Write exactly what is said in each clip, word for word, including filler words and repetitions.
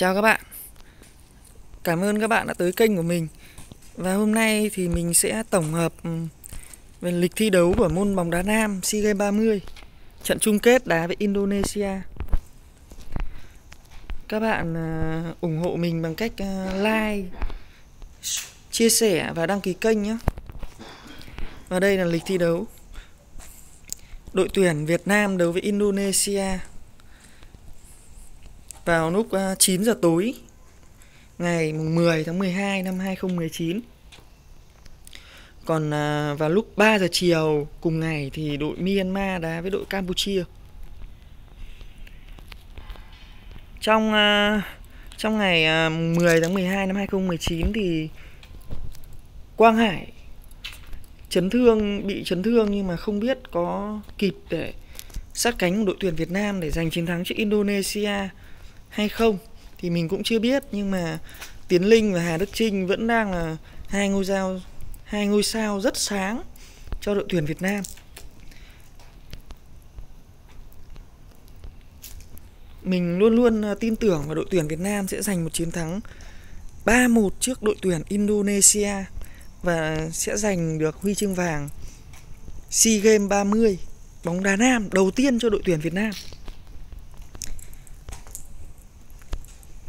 Chào các bạn. Cảm ơn các bạn đã tới kênh của mình. Và hôm nay thì mình sẽ tổng hợp về lịch thi đấu của môn bóng đá nam SEA Games ba mươi, trận chung kết đá với Indonesia. Các bạn ủng hộ mình bằng cách like, chia sẻ và đăng ký kênh nhé. Và đây là lịch thi đấu. Đội tuyển Việt Nam đấu với Indonesia vào lúc chín giờ tối ngày mười tháng mười hai năm hai nghìn không trăm mười chín. Còn vào lúc ba giờ chiều cùng ngày thì đội Myanmar đá với đội Campuchia. Trong trong ngày mười tháng mười hai năm hai nghìn không trăm mười chín thì Quang Hải chấn thương bị chấn thương nhưng mà không biết có kịp để sát cánh của đội tuyển Việt Nam để giành chiến thắng trước Indonesia hay không thì mình cũng chưa biết, nhưng mà Tiến Linh và Hà Đức Trinh vẫn đang là hai ngôi sao hai ngôi sao rất sáng cho đội tuyển Việt Nam. Mình luôn luôn tin tưởng vào đội tuyển Việt Nam sẽ giành một chiến thắng ba một trước đội tuyển Indonesia và sẽ giành được huy chương vàng SEA Games ba mươi bóng đá nam đầu tiên cho đội tuyển Việt Nam.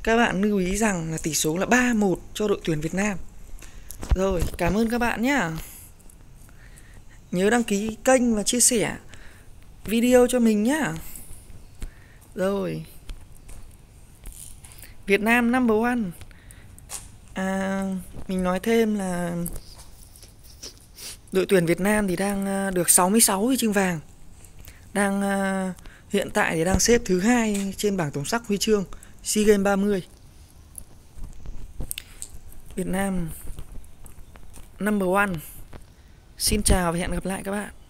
Các bạn lưu ý rằng là tỷ số là ba một cho đội tuyển Việt Nam. Rồi, cảm ơn các bạn nhé. Nhớ đăng ký kênh và chia sẻ video cho mình nhé. Rồi, Việt Nam number one. À, mình nói thêm là đội tuyển Việt Nam thì đang được sáu mươi sáu huy chương vàng. Đang hiện tại thì đang xếp thứ hai trên bảng tổng sắp huy chương SEA Games ba mươi. Việt Nam number one. Xin chào và hẹn gặp lại các bạn.